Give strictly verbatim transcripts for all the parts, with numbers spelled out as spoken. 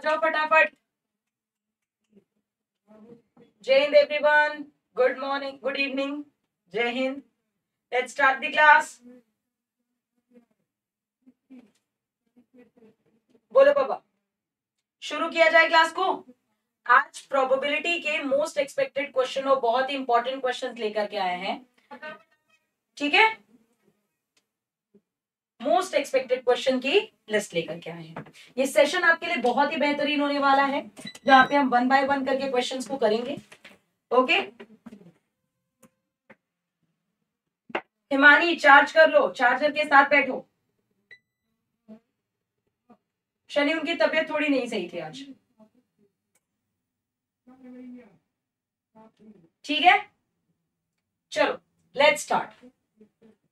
आ जाओ फटाफट। जय हिंद everyone, good morning, good evening, जय हिंद। Let's start the class. बोलो पापा, शुरू किया जाए क्लास को। आज प्रोबेबिलिटी के मोस्ट एक्सपेक्टेड क्वेश्चन और बहुत ही इंपॉर्टेंट क्वेश्चन लेकर के आए हैं, ठीक है। मोस्ट एक्सपेक्टेड क्वेश्चन की लिस्ट लेकर के आए हैं। ये सेशन आपके लिए बहुत ही बेहतरीन होने वाला है, जहां पे हम वन बाय वन करके क्वेश्चंस को करेंगे। ओके हिमानी, चार्ज कर लो, चार्जर के साथ बैठो। शनि, उनकी तबीयत थोड़ी नहीं सही थी आज, ठीक है। चलो लेट्स स्टार्ट।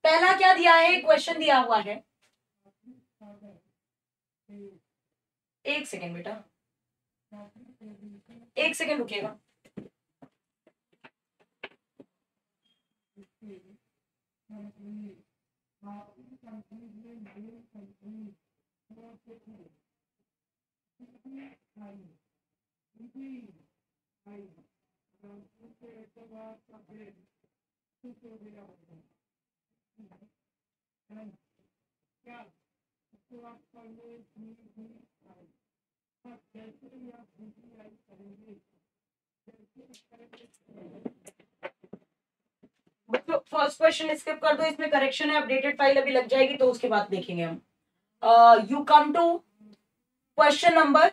पहला क्या दिया है, क्वेश्चन दिया हुआ है। एक सेकेंड बेटा, एक सेकेंड रुकिएगा। फर्स्ट क्वेश्चन स्किप कर दो, इसमें करेक्शन है, अपडेटेड फाइल अभी लग जाएगी तो उसके बाद देखेंगे हम। You come to question number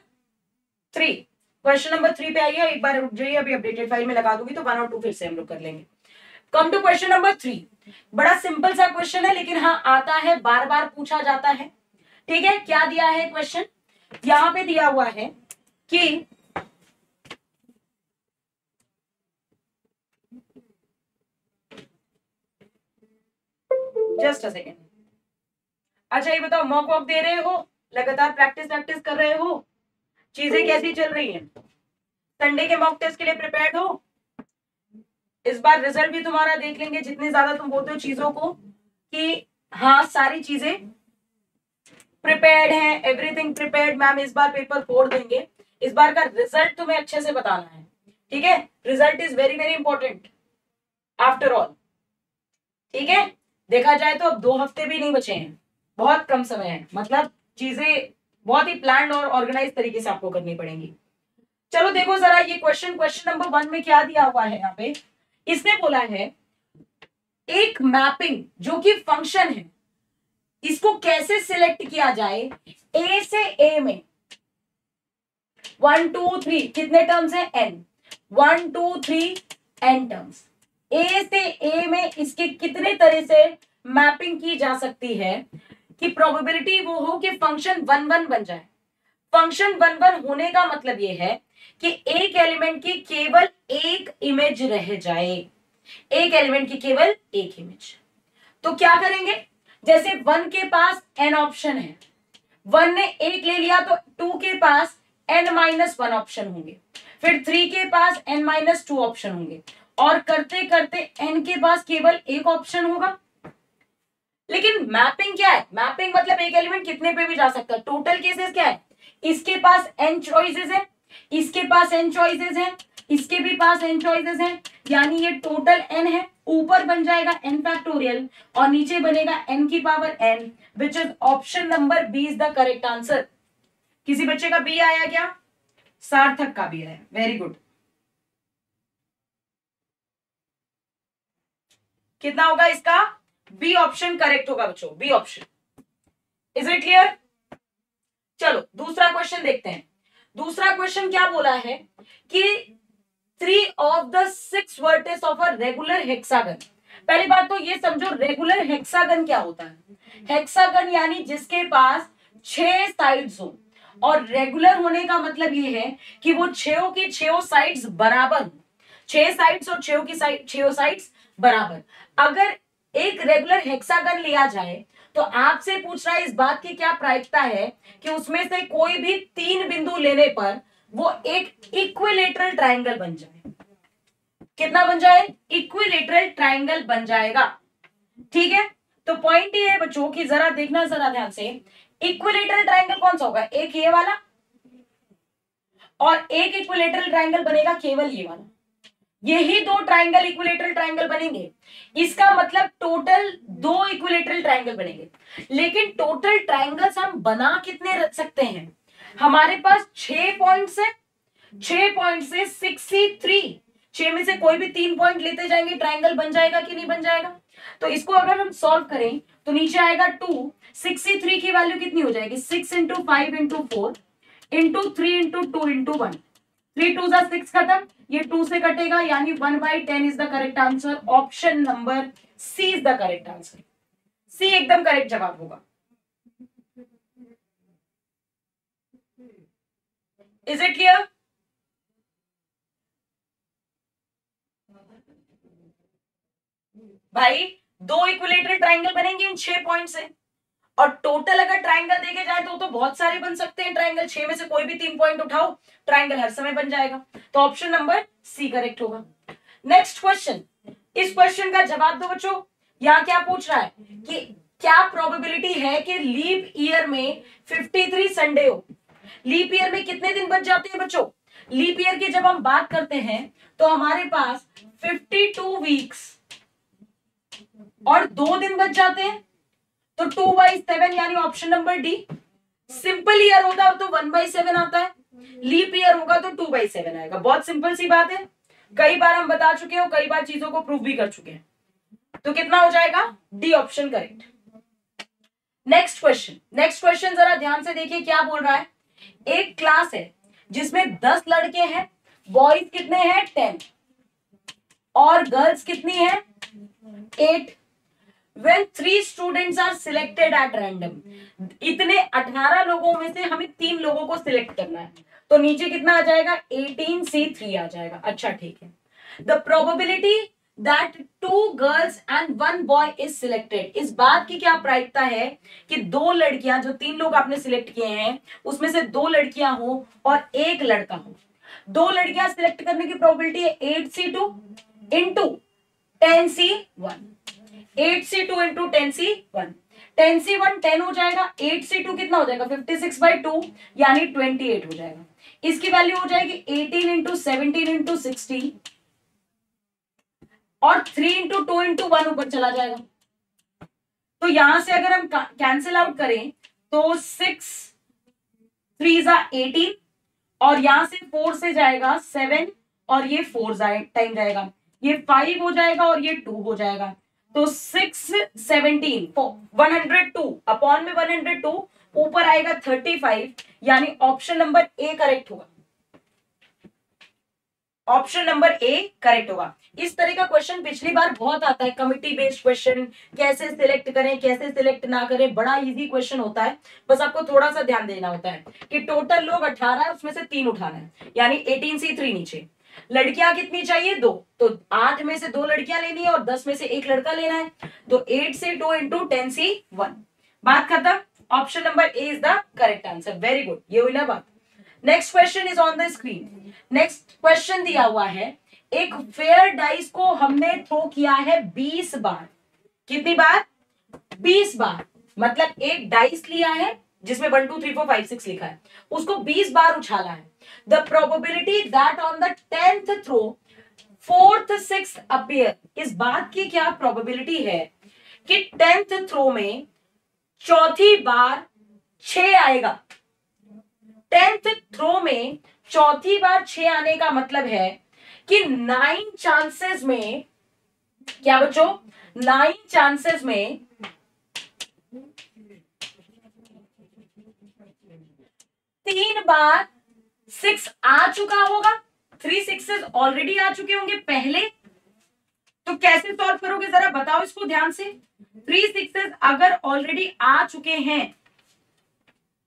three. Question number three पे आइए, एक बार रुक जाइए, अभी अपडेटेड फाइल में लगा दूंगी तो वन और टू फिर से हम लोग कर लेंगे। Come to question number three. बड़ा सिंपल सा क्वेश्चन है, लेकिन हाँ आता है, बार बार पूछा जाता है, ठीक है। क्या दिया है क्वेश्चन, यहां पे दिया हुआ है कि जस्ट अ सेकेंड। अच्छा ये बताओ, मॉक वॉक दे रहे हो, लगातार प्रैक्टिस प्रैक्टिस कर रहे हो, चीजें कैसी चल रही हैं? संडे के मॉक टेस्ट के लिए प्रिपेयर्ड हो? इस बार रिजल्ट भी तुम्हारा देख लेंगे, जितने ज्यादा तुम बोलते हो चीजों को कि हाँ सारी चीजें प्रिपेयर्ड हैं, एवरीथिंग प्रिपेयर्ड। मैम इस बार पेपर फोड़ देंगे, इस बार का रिजल्ट तुम्हें अच्छे से बताना है, ठीक है। Result is very very important after all, ठीक है। देखा जाए तो अब दो हफ्ते भी नहीं बचे हैं, बहुत कम समय है, मतलब चीजें बहुत ही प्लान और ऑर्गेनाइज तरीके से आपको करनी पड़ेंगी। चलो देखो जरा ये क्वेश्चन, क्वेश्चन नंबर वन में क्या दिया हुआ है। यहाँ पे इसने बोला है एक मैपिंग जो कि फंक्शन है, इसको कैसे सिलेक्ट किया जाए ए से ए में। वन टू थ्री कितने टर्म्स है, n. One two three n terms. A से ए में इसके कितने तरह से मैपिंग की जा सकती है कि प्रोबेबिलिटी वो हो कि फंक्शन वन वन बन जाए। फंक्शन वन वन होने का मतलब ये है कि एक एलिमेंट की केवल एक इमेज रह जाए, एक एलिमेंट की केवल एक इमेज। तो क्या करेंगे, जैसे वन के पास एन ऑप्शन है, वन ने एक ले लिया तो टू के पास एन माइनस वन ऑप्शन होंगे, फिर थ्री के पास एन माइनस टू ऑप्शन होंगे, और करते करते एन के पास केवल एक ऑप्शन होगा। लेकिन मैपिंग क्या है, मैपिंग मतलब एक एलिमेंट कितने पे भी जा सकता है। टोटल केसेस क्या है, इसके पास एन चॉइसेस है, इसके पास एन चॉइसेस है, इसके भी पास एन चॉइसेस है, यानी ये टोटल एन है। ऊपर बन जाएगा एन फैक्टोरियल और नीचे बनेगा एन की power n, which is option number B is the correct answer. किसी बच्चे का बी आया क्या, सार्थक का बी आया, वेरी गुड। कितना होगा इसका, बी ऑप्शन करेक्ट होगा बच्चों, B option. Is it clear. चलो दूसरा क्वेश्चन देखते हैं। दूसरा क्वेश्चन क्या बोला है कि three of the six vertex of a regular hexagon. पहली बात तो ये समझो रेगुलर हेक्सागन क्या होता है। हेक्सागन यानी जिसके पास छह साइड्स हो, और रेगुलर होने का मतलब ये है कि वो छह की छह साइड्स बराबर हो, छह साइड्स और छह की साइड छह साइड्स बराबर। अगर एक रेगुलर हेक्सागन लिया जाए तो आपसे पूछ रहा है इस बात की क्या प्रायिकता है कि उसमें से कोई भी तीन बिंदु लेने पर वो एक इक्विलेटरल ट्रायंगल बन जाए। कितना बन जाए, इक्विलेटरल ट्रायंगल बन जाएगा, ठीक है। तो पॉइंट ये है बच्चों कि जरा देखना जरा ध्यान से, इक्विलेटरल ट्रायंगल कौन सा होगा, एक ये वाला और एक इक्विलेटरल ट्राइंगल बनेगा केवल ये वाला, यही दो ट्राइंगल इक्विलेटरल ट्राइंगल बनेंगे। इसका मतलब टोटल दो इक्विलेटरल ट्राइंगल बनेंगे। लेकिन टोटल ट्राइंगल्स हम बना कितने रख सकते हैं? हमारे पास छह पॉइंट्स है, छह पॉइंट से सिक्सटी थ्री, छह में से कोई भी तीन पॉइंट लेते जाएंगे, ट्राइंगल बन जाएगा कि नहीं बन जाएगा। तो इसको अगर हम सॉल्व करें तो नीचे आएगा टू, सिक्सटी थ्री की वैल्यू कितनी हो जाएगी? Six into five into four into three into two into one, three two जा सिक्स खत्म, ये टू से कटेगा यानी one by ten is the correct answer. Option number C is the correct answer, C एकदम करेक्ट जवाब होगा। Is it clear? भाई दो इक्विलेटरल ट्राइंगल बनेंगे इन छह पॉइंट से, और टोटल अगर ट्राइंगल देखे जाए तो तो बहुत सारे बन सकते हैं ट्राइंगल। छह में से कोई भी तीन पॉइंट उठाओ, ट्राइंगल हर समय बन जाएगा। तो ऑप्शन नंबर सी करेक्ट होगा। नेक्स्ट क्वेश्चन, इस क्वेश्चन का जवाब दो बच्चों। यहाँ क्या पूछ रहा है कि क्या प्रोबेबिलिटी है कि लीप ईयर में फिफ्टी थ्री संडे हो। लीप ईयर में कितने दिन बच जाते हैं बच्चों? लीप ईयर की जब हम बात करते हैं तो हमारे पास फिफ्टी टू वीक्स और दो दिन बच जाते हैं, तो टू बाई सेवन यानी option number D. Simple year होता तो वन बाई सेवन आता है, लीप ईयर होगा तो टू बाई सेवन आएगा। बहुत सिंपल सी बात है, कई बार हम बता चुके हैं, कई बार चीजों को प्रूव भी कर चुके हैं। तो कितना हो जाएगा? D option correct. Next question, next question जरा ध्यान से देखिए क्या बोल रहा है। एक क्लास है जिसमें दस लड़के हैं, बॉयज कितने हैं? टेन, और गर्ल्स कितनी है? Eight. When three students are selected at random, इतने अठारह लोगों में से हमें तीन लोगों को सिलेक्ट करना है, तो नीचे कितना आ जाएगा? एटीन सी थ्री आ जाएगा। अच्छा ठीक है। The probability that two girls and one boy is selected, इस बात की क्या प्रायिकता है कि दो लड़कियां, जो तीन लोग आपने सिलेक्ट किए हैं उसमें से दो लड़कियां हो और एक लड़का हो। दो लड़कियां सिलेक्ट करने की प्रोबेबिलिटी है eight C two into ten C one, eight C two into ten C one, ten C one ten हो जाएगा, एट सी टू कितना हो जाएगा? फिफ्टी सिक्स by टू यानी ट्वेंटी एट हो जाएगा। इसकी वैल्यू हो जाएगी eighteen into seventeen into sixty और three into two into one ऊपर चला जाएगा। तो यहां से अगर हम कैंसिल आउट करें तो सिक्स थ्री जा एटीन और यहां से फोर से जाएगा सेवन और ये फोर टाइम जाएगा, ये फाइव हो जाएगा और ये टू हो जाएगा। तो six seventeen one hundred two upon में वन हंड्रेड टू ऊपर आएगा थर्टी फाइव यानी ऑप्शन नंबर ए करेक्ट होगा। ऑप्शन नंबर ए करेक्ट होगा। इस तरह का क्वेश्चन पिछली बार बहुत आता है, कमिटी बेस्ड क्वेश्चन, कैसे सिलेक्ट करें कैसे सिलेक्ट ना करें। बड़ा इजी क्वेश्चन होता है, बस आपको थोड़ा सा ध्यान देना होता है कि टोटल लोग अठारह है, उसमें से तीन उठाना है यानी एटीन सी थ्री। नीचे लड़कियां कितनी चाहिए? दो, तो आठ में से दो लड़कियां लेनी है और दस में से एक लड़का लेना है, तो एट से two into ten C one. बात खत्म। Option number A is the correct answer. Very good, ये हुई ना बात। Next question is on the screen. Next question दिया हुआ है, एक फेयर डाइस को हमने थ्रो किया है बीस बार। कितनी बार? बीस बार। मतलब एक डाइस लिया है जिसमें one two three four five six लिखा है, उसको बीस बार उछाला है। The probability that on the tenth throw, fourth, sixth appear, इस बात की क्या probability है कि tenth throw में चौथी बार छह आएगा। tenth throw में चौथी बार छह आने का मतलब है कि नाइन चांसेस में, क्या बच्चों? नाइन चांसेस में तीन बार सिक्स आ चुका होगा, थ्री सिक्सेस ऑलरेडी आ चुके होंगे पहले। तो कैसे सॉल्व करोगे जरा बताओ इसको ध्यान से। थ्री सिक्सेस अगर ऑलरेडी आ चुके हैं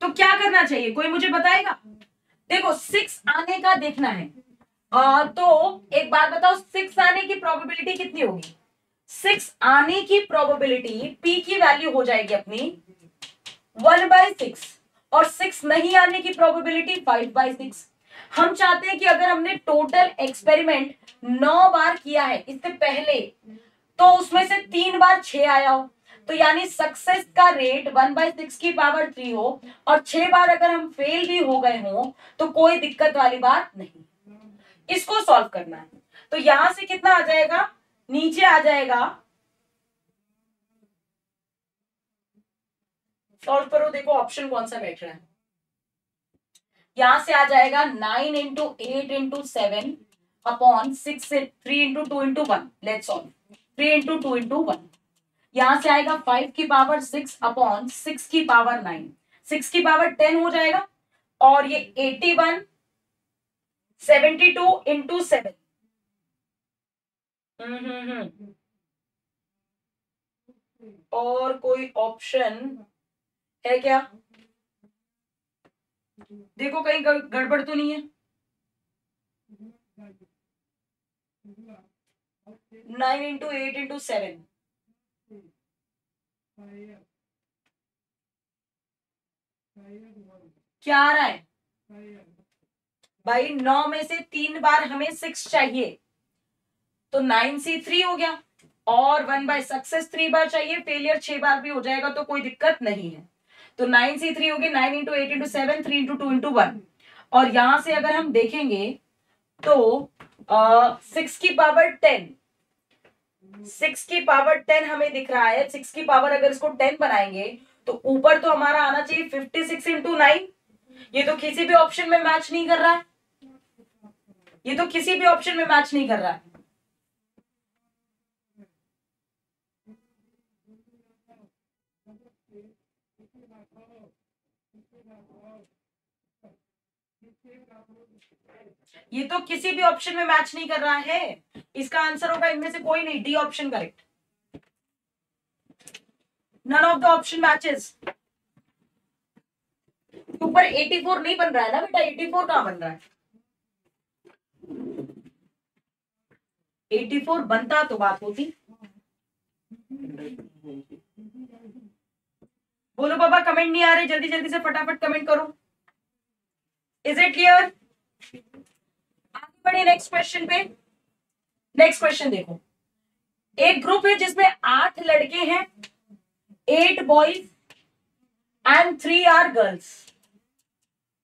तो क्या करना चाहिए, कोई मुझे बताएगा? देखो सिक्स आने का देखना है, आ, तो एक बात बताओ, सिक्स आने की प्रोबेबिलिटी कितनी होगी? सिक्स आने की प्रोबेबिलिटी पी की वैल्यू हो जाएगी अपनी वन बाय सिक्स और सिक्स नहीं आने की प्रोबेबिलिटी फाइव बाई सिक्स। हम चाहते हैं कि अगर हमने टोटल एक्सपेरिमेंट नौ बार किया है इससे पहले, तो उसमें से तीन बार छह आया हो, तो यानी सक्सेस का रेट वन बाई सिक्स की पावर थ्री हो और छह बार अगर हम फेल भी हो गए हो तो कोई दिक्कत वाली बात नहीं। इसको सॉल्व करना है तो यहां से कितना आ जाएगा, नीचे आ जाएगा। सॉल्व करो, देखो ऑप्शन कौन सा बैठ रहा है। यहां से आ जाएगा nine into eight into seven upon six three into two into one. Let's solve three into two into one. यहां से आएगा फाइव की पावर सिक्स अपॉन सिक्स की पावर नाइन, सिक्स की पावर टेन हो जाएगा। और ये eighty one seventy two into seven और कोई ऑप्शन है क्या? देखो कहीं गड़बड़ तो नहीं है। Nine into eight into seven क्या आ रहा है भाई? नौ में से तीन बार हमें सिक्स चाहिए तो नाइन सी थ्री हो गया और वन बाय सक्सेस थ्री बार चाहिए, फेलियर छह बार भी हो जाएगा तो कोई दिक्कत नहीं है। तो नाइन सी थ्री हो गई, nine into eight into seven, three into two into one. और यहां से अगर हम देखेंगे तो सिक्स की पावर टेन, सिक्स की पावर टेन हमें दिख रहा है। सिक्स की पावर अगर इसको टेन बनाएंगे तो ऊपर तो हमारा आना चाहिए फिफ्टी सिक्स इंटू नाइन। ये तो किसी भी ऑप्शन में मैच नहीं कर रहा है, ये तो किसी भी ऑप्शन में मैच नहीं कर रहा है। ये तो किसी भी ऑप्शन में मैच नहीं कर रहा है। इसका आंसर होगा इनमें से कोई नहीं, D option correct. None of the option matches. ऊपर एटी फोर नहीं बन रहा है ना बेटा, एटी फोर कहां बन रहा है? एटी फोर बनता तो बात होती। बोलो बाबा, कमेंट नहीं आ रहे, जल्दी जल्दी से फटाफट कमेंट करो। Is it clear? आगे बढ़े नेक्स्ट क्वेश्चन पे। नेक्स्ट क्वेश्चन देखो, एक ग्रुप है जिसमें आठ लड़के हैं, eight boys and three are girls,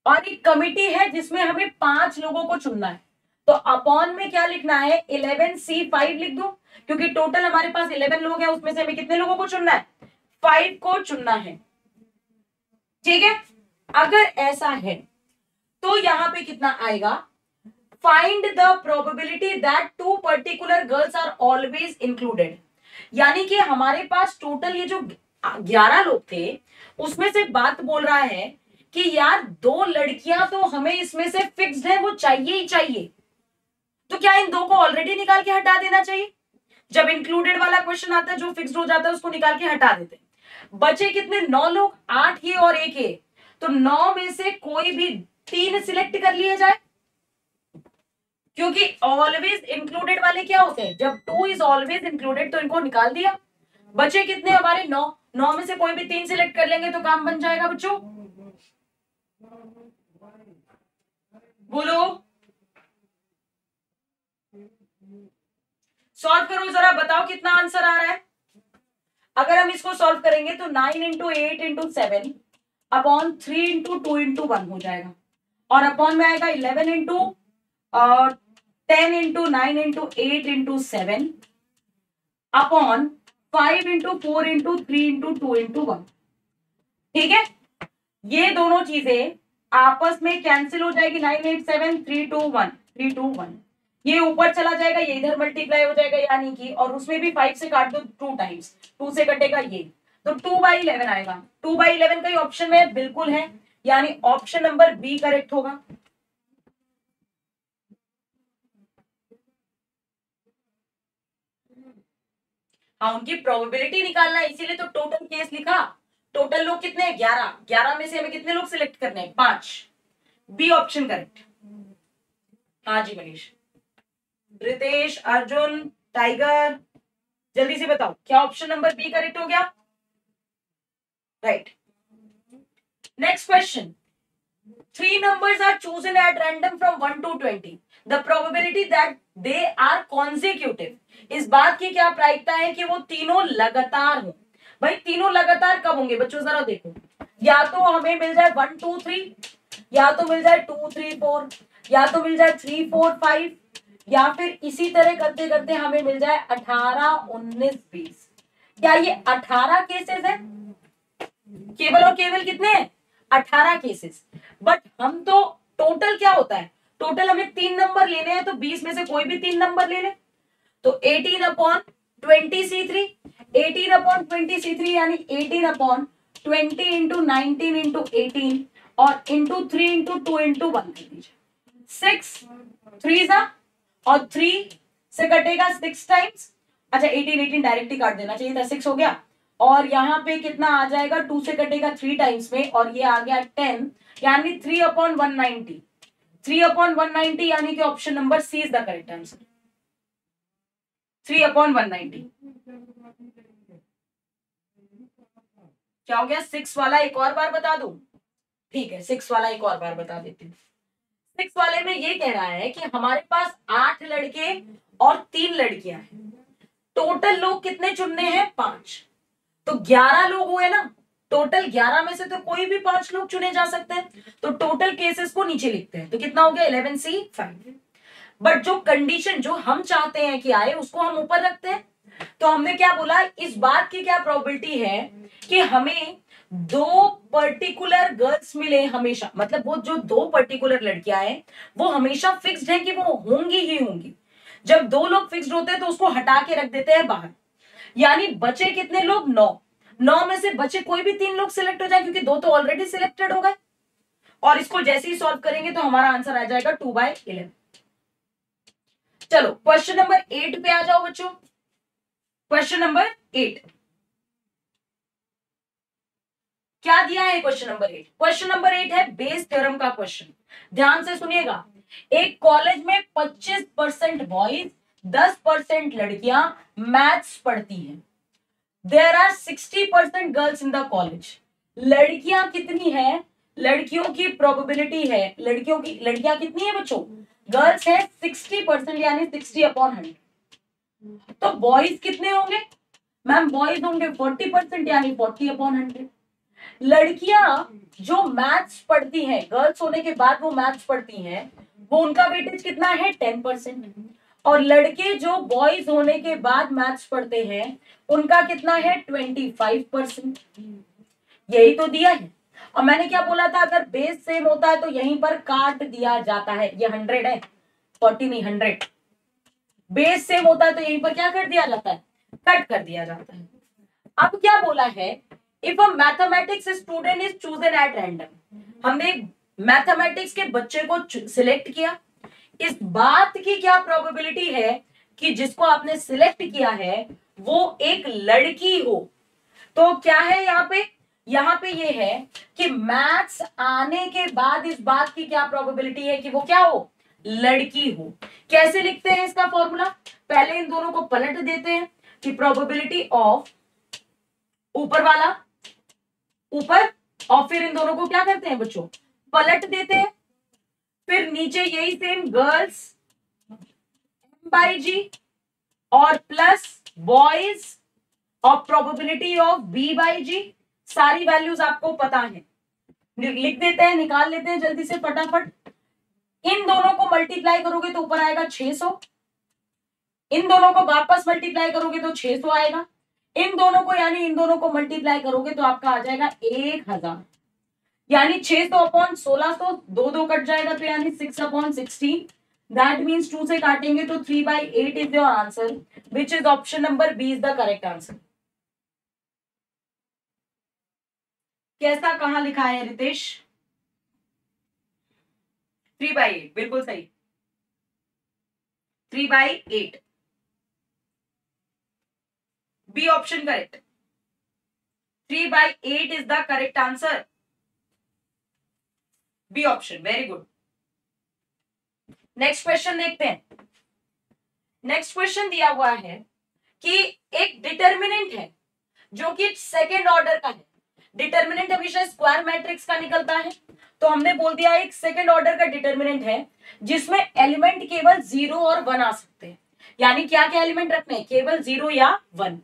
और एक कमिटी है जिसमें हमें पांच लोगों को चुनना है। तो अपॉन में क्या लिखना है? इलेवन सी फाइव लिख दो, क्योंकि टोटल हमारे पास इलेवन लोग हैं, उसमें से हमें कितने लोगों को चुनना है? फाइव को चुनना है। ठीक है, अगर ऐसा है तो यहां पे कितना आएगा? Find the probability that two particular girls are always included. यानी कि हमारे पास टोटल ये जो ग्यारह लोग थे उसमें से बात बोल रहा है कि यार दो लड़कियां तो हमें इसमें से फिक्स्ड है, वो चाहिए ही चाहिए। तो क्या इन दो को ऑलरेडी निकाल के हटा देना चाहिए? जब इंक्लूडेड वाला क्वेश्चन आता है, जो फिक्स्ड हो जाता है उसको निकाल के हटा देते हैं। बचे कितने? नौ लोग, आठ ये और एक ये। तो नौ में से कोई भी तीन सिलेक्ट कर लिए जाए, क्योंकि ऑलवेज इंक्लूडेड वाले क्या होते हैं? जब टू इज ऑलवेज इंक्लूडेड तो इनको निकाल दिया। बचे कितने हमारे? नौ। नौ में से कोई भी तीन सिलेक्ट कर लेंगे तो काम बन जाएगा बच्चों। बोलो, सॉल्व करो जरा, बताओ कितना आंसर आ रहा है। अगर हम इसको सॉल्व करेंगे तो nine into eight into seven upon three into two into one हो जाएगा और अपॉन में आएगा eleven into ten into nine into eight into seven upon five into four into three into two into one. ठीक है, ये दोनों चीजें आपस में कैंसिल हो जाएगी। Nine eight seven three two one three two one ये ऊपर चला जाएगा, ये इधर मल्टीप्लाई हो जाएगा यानी कि, और उसमें भी फाइव से काट दो टू टाइम्स, टू से कटेगा ये, तो टू बाई इलेवन आएगा। टू बाई इलेवन का ही ऑप्शन में बिल्कुल है, यानी ऑप्शन नंबर बी करेक्ट होगा। हाँ, उनकी प्रोबेबिलिटी निकालना है, इसीलिए तो टोटल केस लिखा। टोटल लोग कितने हैं? ग्यारह। ग्यारह में से हमें कितने लोग सिलेक्ट करने हैं? पांच। B option correct. हाँ जी मनीष, रितेश, अर्जुन, टाइगर, जल्दी से बताओ क्या ऑप्शन नंबर बी करेक्ट हो गया? Right. Next question. Three numbers are chosen at random from one to twenty. The probability that they are consecutive. इस बात की क्या प्रायिकता है कि वो तीनों लगातार हों। भाई तीनों लगातार कब होंगे बच्चों जरा देखो, या तो हमें मिल जाए वन टू थ्री, या तो मिल जाए टू थ्री फोर, या तो मिल जाए थ्री फोर फाइव, या फिर इसी तरह करते करते हमें मिल जाए अठारह उन्नीस बीस। क्या ये अठारह केसेस है? केवल और केवल कितने हैं? अठारह केसेस। बट हम तो टोटल क्या होता है, टोटल हमें तीन नंबर लेने हैं, तो बीस में से कोई भी तीन नंबर ले ले, तो eighteen upon twenty C three, eighteen upon twenty C three यानी eighteen upon twenty into nineteen into eighteen और into three into two into one कर दीजिए, सिक्स थ्री सा और थ्री से कटेगा सिक्स टाइम्स। अच्छा एटीन एटीन डायरेक्ट ही काट देना चाहिए था, सिक्स हो गया। और यहाँ पे कितना आ जाएगा, टू से कटेगा थ्री टाइम्स में और ये आ गया टेन, यानी three upon one ninety, three upon one ninety यानी कि option number C is the correct answer, three upon one ninety. क्या हो गया, सिक्स वाला एक और बार बता दूं? ठीक है, सिक्स वाला एक और बार बता देती हूँ। सिक्स वाले में ये कह रहा है कि हमारे पास आठ लड़के और तीन लड़कियां हैं, टोटल लोग कितने चुनने हैं, पांच, तो ग्यारह लोग हुए ना, टोटल ग्यारह में से तो कोई भी पांच लोग चुने जा सकते हैं, तो टोटल केसेस को नीचे लिखते हैं, तो कितना हो गया इलेवन सी फाइव। बट जो कंडीशन जो हम चाहते हैं कि आए उसको हम ऊपर रखते हैं, तो हमने क्या बोला, इस बात की क्या प्रोबेबिलिटी है कि हमें दो पर्टिकुलर गर्ल्स मिले हमेशा, मतलब वो जो दो पर्टिकुलर लड़कियां हैं वो हमेशा फिक्स्ड है कि वो होंगी ही होंगी। जब दो लोग फिक्स्ड होते हैं तो उसको हटा के रख देते हैं बाहर, यानी बचे कितने लोग, नौ, नौ में से बचे कोई भी तीन लोग सिलेक्ट हो जाए क्योंकि दो तो ऑलरेडी सिलेक्टेड हो गए। और इसको जैसे ही सॉल्व करेंगे तो हमारा आंसर आ जाएगा टू बाय इलेवन। चलो क्वेश्चन नंबर एट पे आ जाओ बच्चों, क्वेश्चन नंबर एट क्या दिया है, question number eight. Question number eight है बेस थ्योरम का क्वेश्चन, ध्यान से सुनिएगा। एक कॉलेज में पच्चीस परसेंट बॉयज, दस परसेंट लड़कियां मैथ्स पढ़ती हैं। देयर आर साठ percent girls in the college. लड़कियां कितनी है, लड़कियों की प्रोबेबिलिटी है, लड़कियों की, लड़कियां कितनी है बच्चों, गर्ल्स है साठ परसेंट यानी साठ अपॉन हंड्रेड। तो बॉयज कितने होंगे मैम, बॉयज होंगे चालीस परसेंट यानी चालीस अपॉन हंड्रेड। लड़कियां जो मैथ्स पढ़ती हैं, गर्ल्स होने के बाद वो मैथ्स पढ़ती हैं, वो उनका वेटेज कितना है, टेन परसेंट। और लड़के जो बॉयज होने के बाद मैथ्स पढ़ते हैं उनका कितना है, ट्वेंटी फाइव परसेंट। यही तो दिया है। और मैंने क्या बोला था, अगर बेस सेम होता है तो यहीं पर काट दिया जाता है। ये हंड्रेड है, फोर्टी नहीं हंड्रेड। बेस सेम होता है तो यहीं पर क्या कर दिया जाता है, कट कर दिया जाता है। अब क्या बोला है, If a mathematics student is chosen at random, हमने मैथमेटिक्स के बच्चे को सिलेक्ट किया, इस बात की क्या प्रोबेबिलिटी है कि जिसको आपने सिलेक्ट किया है वो एक लड़की हो। तो क्या है यहाँ पे, यहाँ पे ये है कि मैथ्स आने के बाद इस बात की क्या प्रोबेबिलिटी है कि वो क्या हो, लड़की हो। कैसे लिखते हैं इसका फॉर्मूला, पहले इन दोनों को पलट देते हैं कि प्रोबेबिलिटी ऑफ ऊपर वाला ऊपर और फिर इन दोनों को क्या करते हैं बच्चों, पलट देते हैं। फिर नीचे यही सेम गर्ल्स बाई जी और प्लस बॉयज और probability of B by G, सारी वैल्यूज आपको पता है, लिख देते हैं, निकाल लेते हैं जल्दी से फटाफट। इन दोनों को मल्टीप्लाई करोगे तो ऊपर आएगा छह सौ, इन दोनों को वापस मल्टीप्लाई करोगे तो छह सौ आएगा, इन दोनों को यानी इन दोनों को मल्टीप्लाई करोगे तो आपका आ जाएगा एक हजार, यानी छह सौ अपॉन सोलह सौ, दो दो कट जाएगा तो यानी six upon sixteen. That means two से काटेंगे तो three by eight is your answer, which is option number B is the correct answer. कैसा कहां लिखा है रितेश, थ्री बाई एट बिल्कुल सही, three by eight B option correct, three by eight is the correct answer, B option, very good. Next question देखते हैं। Next question दिया हुआ है कि एक डिटर्मिनेंट है जो कि सेकेंड ऑर्डर का है। डिटर्मिनेंट हमेशा स्क्वायर मैट्रिक्स का निकलता है, तो हमने बोल दिया एक सेकेंड ऑर्डर का डिटर्मिनेंट है जिसमें एलिमेंट केवल जीरो और वन आ सकते हैं, यानी क्या क्या एलिमेंट रखने हैं, केवल जीरो या वन।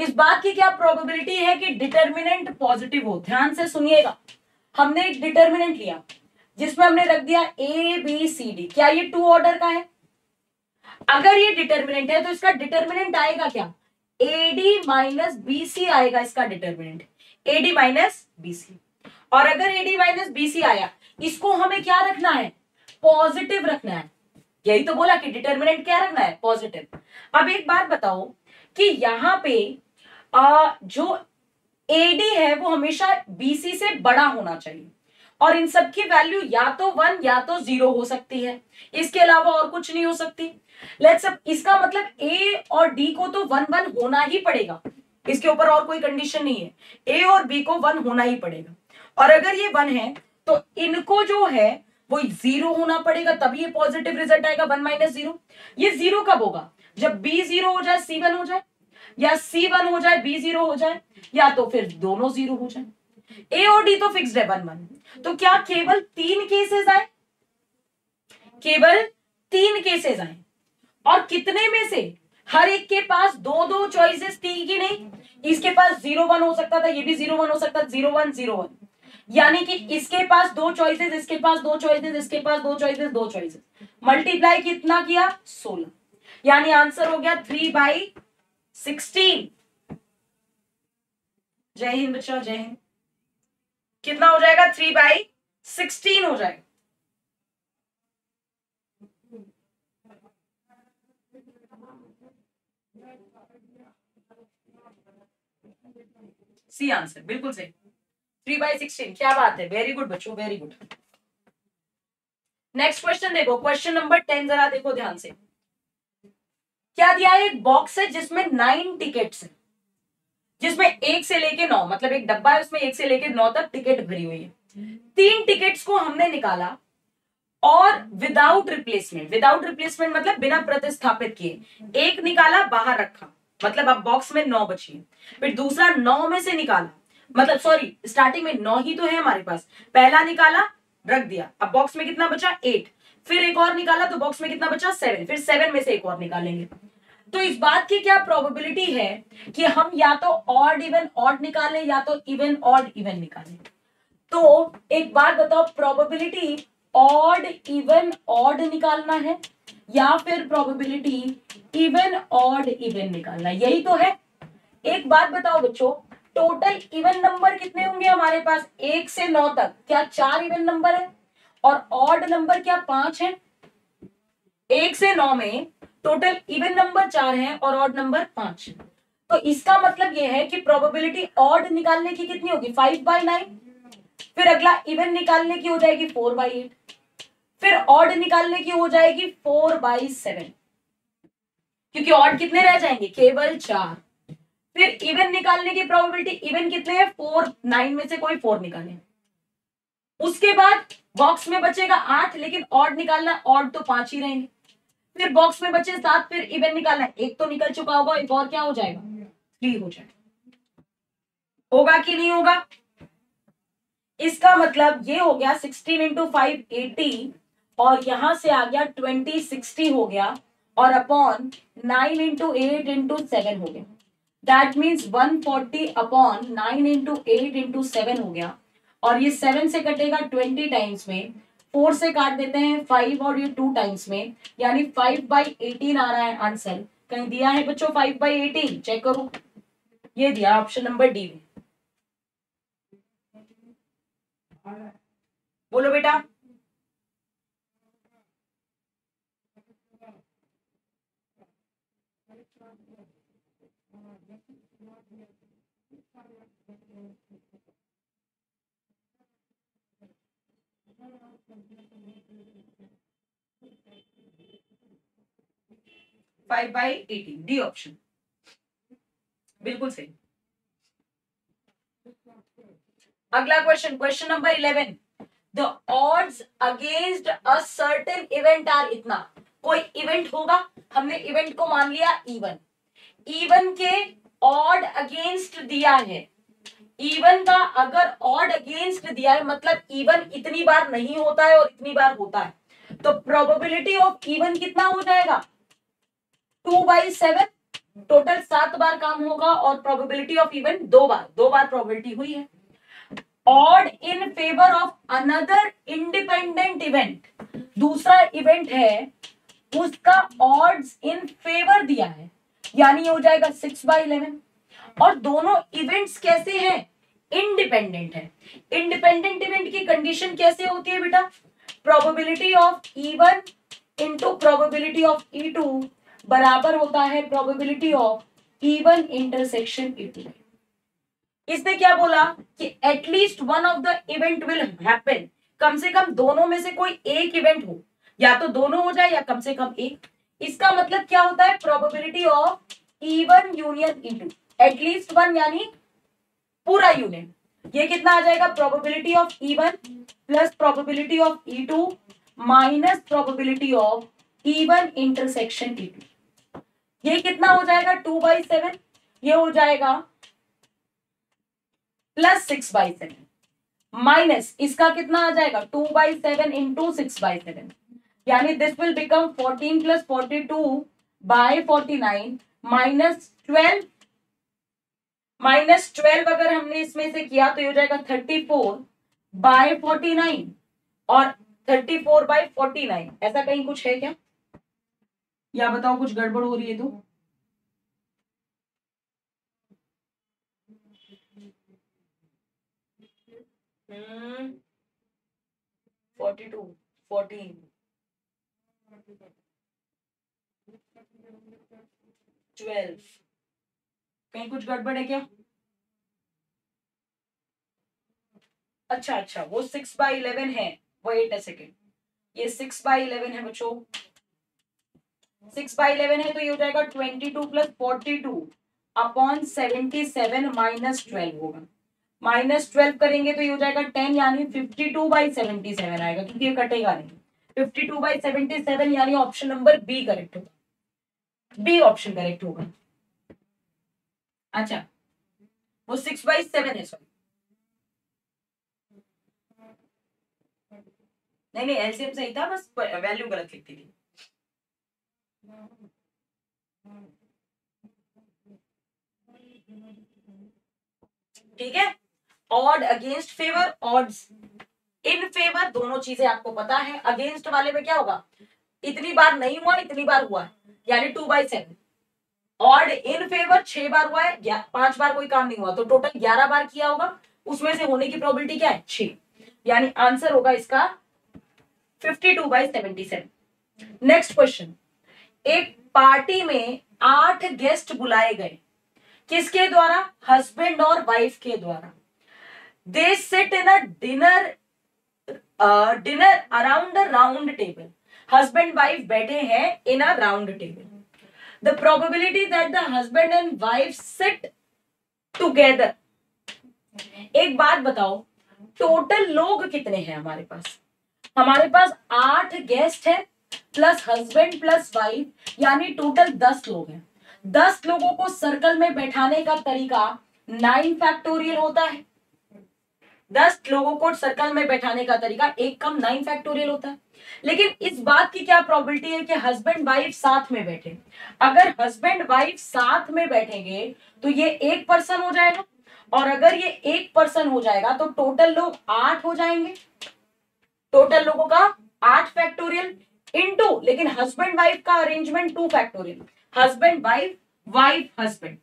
इस बात की क्या प्रोबेबिलिटी है कि डिटर्मिनेंट पॉजिटिव हो। ध्यान से सुनिएगा, हमने एक डिटर्मिनेंट लिया जिसमें हमने रख दिया ए बी सी डी। क्या ये टू ऑर्डर का है? अगर ये डिटर्मिनेंट है तो इसका डिटर्मिनेंट आएगा क्या? A D minus B C आएगा इसका determinant, A D minus B C. और अगर A D minus B C आया, इसको हमें क्या रखना है? पॉजिटिव रखना है। यही तो बोला कि डिटर्मिनेंट क्या रखना है? पॉजिटिव। अब एक बात बताओ कि यहाँ पे आ, जो ए डी है वो हमेशा बी सी से बड़ा होना चाहिए और इन सब की वैल्यू या तो वन या तो जीरो हो सकती है, इसके अलावा और कुछ नहीं हो सकती। लेट्स इसका मतलब ए और डी को तो वन वन होना ही पड़ेगा, इसके ऊपर और कोई कंडीशन नहीं है। ए और बी को वन होना ही पड़ेगा और अगर ये वन है तो इनको जो है वो जीरो होना पड़ेगा, तभी ये पॉजिटिव रिजल्ट आएगा। वन माइनस जीरो, ये जीरो कब होगा? जब बी जीरो हो जाए सी वन हो जाए, या सी वन हो जाए बी जीरो हो जाए, या तो फिर दोनों जीरो हो जाए। ए और डी तो फिक्स्ड है वन वन। तो क्या केवल तीन केसेस आए? केवल तीन केसेस आए और कितने में से हर एक के पास दो दो चॉइसेस थी कि नहीं? इसके पास जीरो वन हो सकता था, ये भी जीरो वन हो सकता था, जीरो वन जीरो वन, यानी कि इसके पास दो चॉइसेस, इसके पास दो चॉइसेस, इसके पास दो चॉइसेस, दो चॉइसेस। मल्टीप्लाई कितना किया? सोलह। यानी आंसर हो गया थ्री बाई सिक्सटीन। जय हिंद बच्चा, जय हिंद। कितना हो जाएगा? थ्री बाई सिक्सटीन हो जाएगा। सी आंसर बिल्कुल सही, थ्री बाई सिक्सटीन। क्या बात है, वेरी गुड बच्चों, वेरी गुड। नेक्स्ट क्वेश्चन देखो, क्वेश्चन नंबर टेन, जरा देखो ध्यान से। क्या दिया है? एक बॉक्स है जिसमें नाइन टिकट्स है, जिसमें एक से लेके नौ, मतलब एक डब्बा है उसमें एक से लेके नौ तक टिकट भरी हुई है। तीन टिकट्स को हमने निकाला और विदाउट रिप्लेसमेंट, विदाउट रिप्लेसमेंट मतलब बिना प्रतिस्थापित किए, एक निकाला बाहर रखा, मतलब अब बॉक्स में नौ बची है। फिर दूसरा नौ में से निकाला, मतलब सॉरी स्टार्टिंग में नौ ही तो है हमारे पास, पहला निकाला रख दिया, अब बॉक्स में कितना बचा? एट। फिर एक और निकाला तो बॉक्स में कितना बचा? सेवन। फिर सेवन में से एक और निकालेंगे। तो इस बात की क्या प्रोबेबिलिटी है कि हम या तो ऑड इवन ऑड निकालें या तो इवन ऑड इवन निकालें? तो एक बात बताओ, प्रोबेबिलिटी ऑड इवन ऑड निकालना है या फिर प्रोबेबिलिटी इवन ऑड इवन निकालना, यही तो है। एक बात बताओ बच्चों, टोटल इवन नंबर कितने होंगे हमारे पास एक से नौ तक? क्या चार इवन नंबर है और ऑड नंबर क्या पांच है? एक से नौ में टोटल इवन नंबर चार है और ऑड नंबर पांच। तो इसका मतलब यह है कि प्रोबेबिलिटी ऑड निकालने की कितनी होगी? Five by nine. फिर अगला इवन निकालने की हो जाएगी फोर बाई एट। फिर ऑड निकालने की हो जाएगी फोर बाई सेवन, क्योंकि ऑड कितने रह जाएंगे? केवल चार। फिर इवन निकालने की प्रोबेबिलिटी, इवन कितने है? फोर, नाइन में से कोई फोर निकाले। उसके बाद बॉक्स में बचेगा आठ, लेकिन ऑड निकालना, ऑड तो पांच ही रहेंगे। फिर बॉक्स में बचे सात, फिर इवन निकालना, एक तो निकल चुका होगा, एक और क्या हो जाएगा? थ्री हो जाएगा। होगा कि नहीं होगा? इसका मतलब ये हो गया सिक्सटीन इंटू फाइव एटी और यहां से आ गया ट्वेंटी, सिक्सटी हो गया और upon nine into eight into seven हो गया। That means one forty upon nine into eight into seven हो गया और ये सेवन से कटेगा ट्वेंटी टाइम्स में, फोर से काट देते हैं फाइव और ये टू टाइम्स में, यानी फाइव बाई एटीन आ रहा है आंसर। कहीं दिया है बच्चों फाइव बाई एटीन? चेक करो, ये दिया ऑप्शन नंबर डी में। बोलो बेटा, five by eighteen D option बिल्कुल सही। अगला question, question number eleven. The odds against a certain event are इतना। कोई इवेंट होगा, हमने इवेंट को मान लिया इवन, इवन के ऑड अगेंस्ट दिया है। इवन का अगर ऑड अगेंस्ट दिया है मतलब इवन इतनी बार नहीं होता है और इतनी बार होता है, तो प्रोबेबिलिटी ऑफ इवन कितना हो जाएगा? टू बाई सेवन टोटल सात बार काम होगा और प्रोबेबिलिटी ऑफ इवन दो बार दो बार प्रोबेबिलिटी हुई है। Odd in favour of another independent event, दूसरा इवेंट है उसका ऑड्स इन फेवर दिया है, यानी हो जाएगा सिक्स बाय इलेवन। और दोनों इवेंट्स कैसे हैं? इंडिपेंडेंट है। इंडिपेंडेंट इवेंट की कंडीशन कैसे होती है बेटा? Probability of even into probability of E two बराबर होता है probability of even intersection E two. इसने क्या बोला कि at least one of the event will happen, कम से कम दोनों में से कोई एक इवेंट हो, या तो दोनों हो जाए या कम से कम एक। इसका मतलब क्या होता है? Probability of even union E two, at least one यानी पूरा यूनियन। ये कितना आ जाएगा? Probability of even plus probability of E two minus probability of even intersection E two. ये कितना हो जाएगा? Two by seven. ये हो जाएगा plus six by seven minus इसका कितना आ जाएगा? Two by seven into six by seven, यानी this will become fourteen plus forty two by forty nine minus twelve. Minus twelve अगर हमने इसमें से किया तो ये हो जाएगा thirty four by forty nine और thirty four by forty nine. ऐसा कहीं कुछ है क्या, या बताओ कुछ गड़बड़ हो रही है? तो फोर्टी टू फोर्टीन ट्वेल्व, कहीं कुछ गड़बड़ है क्या? अच्छा अच्छा, वो सिक्स बाई इलेवन है। वेट अ सेकेंड, ये सिक्स बाई इलेवन है बच्चों, सिक्स बाई इलेवन है तो ये हो जाएगा twenty two plus forty two upon seventy seven minus twelve होगा। माइनस ट्वेल्व करेंगे तो ये हो जाएगा टेन, यानी fifty two by seventy seven आएगा, क्योंकि ये कटेगा नहीं। Fifty two by seventy seven यानी ऑप्शन नंबर बी करेक्ट होगा, बी ऑप्शन करेक्ट होगा। अच्छा, वो सिक्स बाई सेवन है, सॉरी नहीं नहीं एलसीएम सही था, बस वैल्यू गलत लिखती थी। ठीक है, odd against favour, odds in favour, दोनों चीजें आपको पता है। अगेंस्ट वाले में क्या होगा? इतनी बार नहीं हुआ, इतनी बार हुआ है, यानी two by seven. Odd in favour छह बार हुआ है, पांच बार कोई काम नहीं हुआ, तो टोटल ग्यारह बार किया होगा, उसमें से होने की प्रोबेबिलिटी क्या है? छह, यानी आंसर होगा इसका fifty two by seventy seven. Next question, एक पार्टी में आठ गेस्ट बुलाए गए, किसके द्वारा? हस्बैंड और वाइफ के द्वारा। They sit in a dinner dinner around a round table, husband wife बैठे हैं in a round table. The probability that the husband and wife sit together, एक बात बताओ, टोटल लोग कितने हैं हमारे पास? हमारे पास आठ गेस्ट है प्लस हस्बैंड प्लस वाइफ, यानी टोटल दस लोग हैं। दस लोगों को सर्कल में बैठाने का तरीका नाइन फैक्टोरियल होता है। दस लोगों को सर्कल में बैठाने का तरीका एक कम नाइन फैक्टोरियल होता है। लेकिन इस बात की क्या प्रोबेबिलिटी है कि हस्बैंड वाइफ साथ में बैठे? अगर हस्बैंड वाइफ साथ में बैठेंगे तो ये एक पर्सन हो जाएगा, और अगर ये एक पर्सन हो जाएगा तो टोटल लोग आठ हो जाएंगे। टोटल लोगों का आठ फैक्टोरियल इनटू, लेकिन हस्बैंड वाइफ का arrangement two factorial, husband wife wife husband.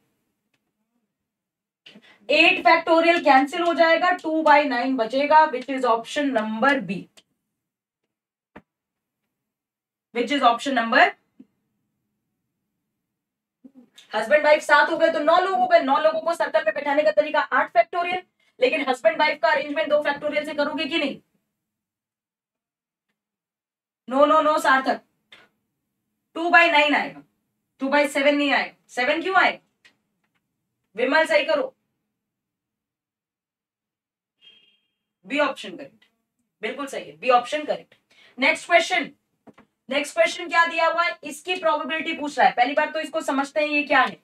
Eight factorial cancel हो जाएगा, टू बाई नाइन बचेगा, which is option number B, which is option number. Husband wife साथ हो गए तो नौ लोग हो गए, नौ लोगों को सर्कल में बैठाने का तरीका आठ फैक्टोरियल, लेकिन हस्बैंड वाइफ का अरेंजमेंट दो फैक्टोरियल से करोगे कि नहीं? No no no Sarthak, two by nine आएगा, टू बाई सेवन नहीं आएगा। सेवन क्यों आएगा? विमल सही करो, बी ऑप्शन करेक्ट, बिल्कुल सही है, B option correct. Next question, next question क्या दिया हुआ है? इसकी प्रोबेबिलिटी पूछ रहा है। पहली बार तो इसको समझते हैं ये क्या है।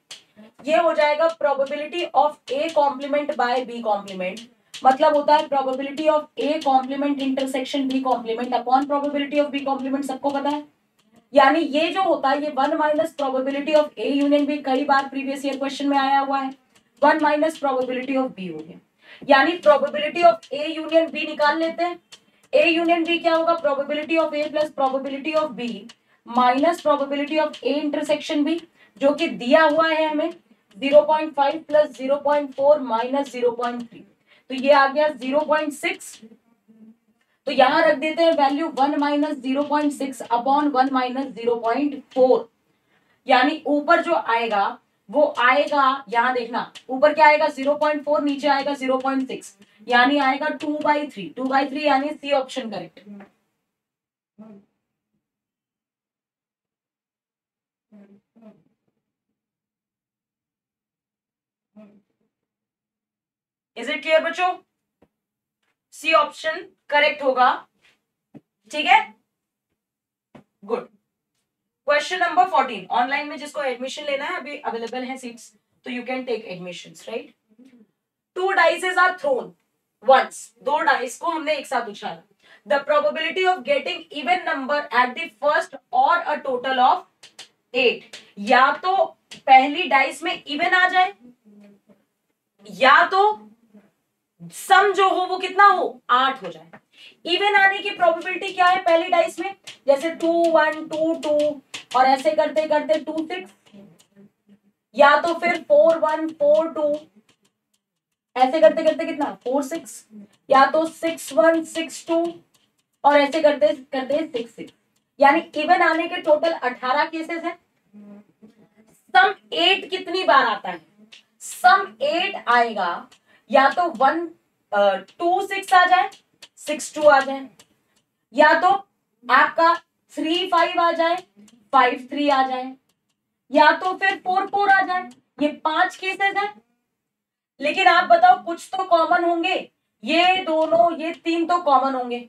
ये हो जाएगा probability of A complement by B complement, मतलब होता है probability of A complement intersection B complement upon probability of B complement, सबको पता है। यानी ये जो होता है ये one minus probability of A union B, कई बार प्रीवियस ईयर क्वेश्चन में आया हुआ है, one minus probability of B union, यानी probability of A union B निकाल लेते हैं। ए यूनियन बी क्या होगा, probability of A plus probability of B minus probability of A intersection B, जो कि दिया हुआ है हमें zero point five plus zero point four minus zero point three, तो ये आ गया ज़ीरो पॉइंट सिक्स, तो यहां रख देते हैं value one minus zero point six upon one minus zero point four, यानी ऊपर जो आएगा वो आएगा, यहां देखना ऊपर क्या आएगा ज़ीरो पॉइंट फोर, नीचे आएगा ज़ीरो पॉइंट सिक्स, यानी आएगा two by three, two by three यानी C option correct. Is it clear बच्चों, सी ऑप्शन करेक्ट होगा। ठीक है, good. Question number fourteen, online में जिसको एडमिशन लेना है अभी अवेलेबल है सीट्स, तो you can take admissions right. Two dices are thrown once, दो डाइस को हमने एक साथ उछाला, the probability of getting even number at the first और अ टोटल ऑफ एट, या तो पहली डाइस में इवन आ जाए या तो सम जो हो वो कितना हो आठ हो जाए। इवन आने की प्रोबेबिलिटी क्या है पहली डाइस में, जैसे टू वन टू टू और ऐसे करते करते टू सिक्स, या तो फिर फोर वन फोर टू ऐसे करते करते कितना फोर सिक्स, या तो सिक्स वन सिक्स टू और ऐसे करते करते सिक्स सिक्स, यानी इवन आने के टोटल अठारह केसेस है। सम एट कितनी बार आता है, सम एट आएगा या तो वन टू सिक्स आ जाए सिक्स टू आ जाए, या तो आपका थ्री फाइव आ जाए फाइव थ्री आ जाए, या तो फिर फोर फोर आ जाए, ये पांच केसेस हैं। लेकिन आप बताओ कुछ तो कॉमन होंगे, ये दोनों ये तीन तो कॉमन होंगे,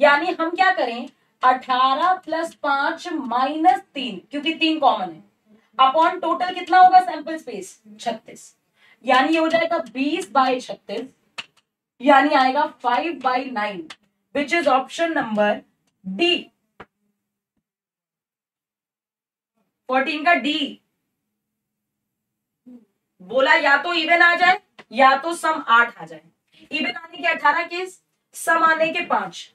यानी हम क्या करें अठारह प्लस पांच माइनस तीन क्योंकि तीन कॉमन है, अपॉन टोटल कितना होगा सैंपल स्पेस छत्तीस, यानी ये हो जाएगा बीस बाई छत्तीस, यानी आएगा five by nine, which is option number D, fourteen का डी। बोला या तो इवन आ जाए या तो सम आठ आ जाए, इवन आने के अठारह केस, सम आने के पांच,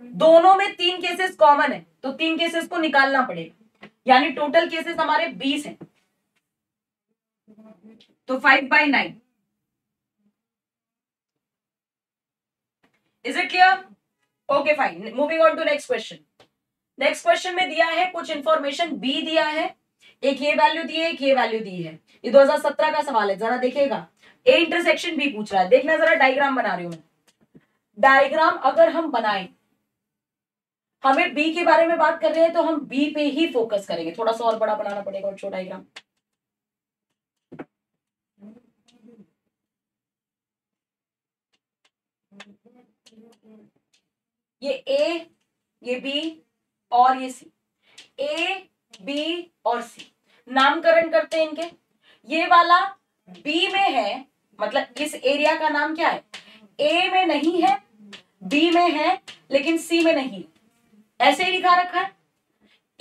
दोनों में तीन केसेस कॉमन है तो तीन केसेस को निकालना पड़ेगा, यानी टोटल केसेस हमारे बीस हैं, तो five by nine. Is it clear, okay fine, moving on to next question. Next question में दिया है कुछ इंफॉर्मेशन बी दिया है, एक ये वैल्यू दी है एक ये वैल्यू दी है, ये दो हज़ार सत्रह का सवाल है, जरा देखिएगा ए इंटरसेक्शन बी पूछ रहा है, देखना जरा डायग्राम बना रही हूं मैं। डायग्राम अगर हम बनाए, हमें बी के बारे में बात कर रहे हैं तो हम बी पे ही फोकस करेंगे, थोड़ा सा और बड़ा बनाना पड़ेगा और छोटा डायग्राम। ये ए ये बी और ये सी, ए बी और सी, नामकरण करते हैं इनके। ये वाला बी में है, मतलब इस एरिया का नाम क्या है, ए में नहीं है, बी में है लेकिन सी में नहीं, ऐसे ही लिखा रखा है।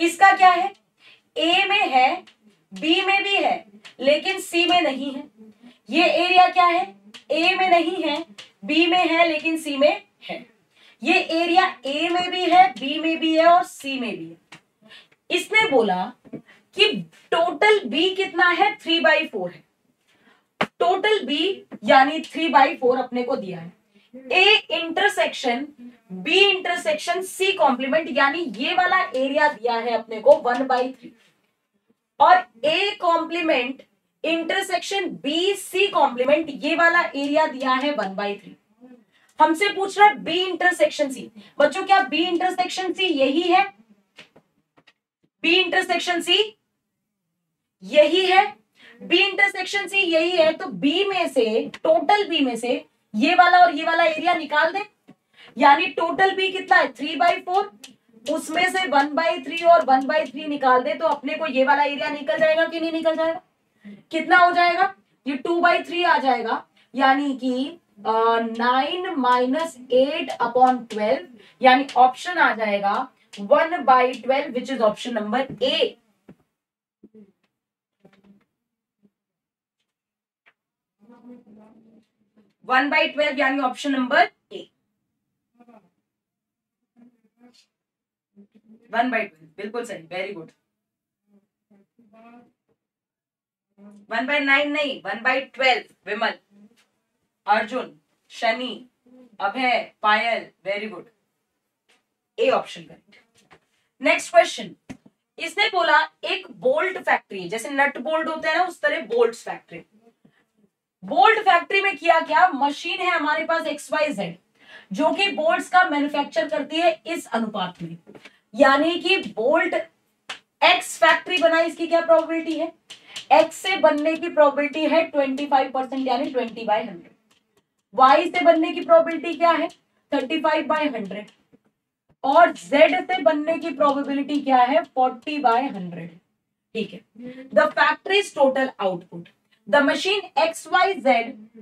इसका क्या है, ए में है बी में भी है लेकिन सी में नहीं है। ये एरिया क्या है, ए में नहीं है बी में है लेकिन सी में है। ये एरिया ए में भी है बी में भी है और सी में भी है। इसने बोला कि टोटल बी कितना है, थ्री बाई फोर है टोटल बी, यानी थ्री बाई फोर अपने को दिया है। A intersection B intersection C complement, यानी ये वाला एरिया दिया है अपने को वन बाई थ्री, और A complement intersection B C complement ये वाला एरिया दिया है वन बाई थ्री। हमसे पूछ रहा है बी इंटरसेक्शन सी, बच्चों क्या बी इंटरसेक्शन सी यही है, बी इंटरसेक्शन सी यही है, बी इंटरसेक्शन सी यही है, तो बी में से टोटल बी में से ये वाला और ये वाला एरिया निकाल दे, यानी टोटल बी कितना है थ्री बाई फोर, उसमें से वन बाई थ्री और वन बाई थ्री निकाल दे, तो अपने को ये वाला एरिया निकल जाएगा कि नहीं निकल जाएगा, कितना हो जाएगा ये टू बाई थ्री आ जाएगा, यानी कि nine minus eight upon twelve, यानी ऑप्शन आ जाएगा one by twelve, which is option number A. One by twelve यानी option number A. One by twelve बिल्कुल सही, very good. One by nine नहीं, one by twelve. Vimal, Arjun, Shani, Abhay, Payal, very good. A option correct. Next question. इसने बोला एक bolt factory, जैसे nut bolt होते हैं ना उस तरह बोल्ट फैक्ट्री. बोल्ट फैक्ट्री में किया क्या, मशीन है हमारे पास एक्स वाई जेड जो कि बोल्ट्स का मैन्युफैक्चर करती है इस अनुपात में, यानी कि बोल्ट एक्स फैक्ट्री बनाई, इसकी क्या प्रोबेबिलिटी है, एक्स से बनने की प्रोबेबिलिटी है ट्वेंटी फाइव परसेंट यानी ट्वेंटी बाई हंड्रेड. वाई से बनने की प्रोबेबिलिटी क्या है, थर्टी फाइव बाई हंड्रेड. और Z से बनने की प्रोबेबिलिटी क्या है, फोर्टी बाय हंड्रेड. ठीक है. The factories total output the machine X Y Z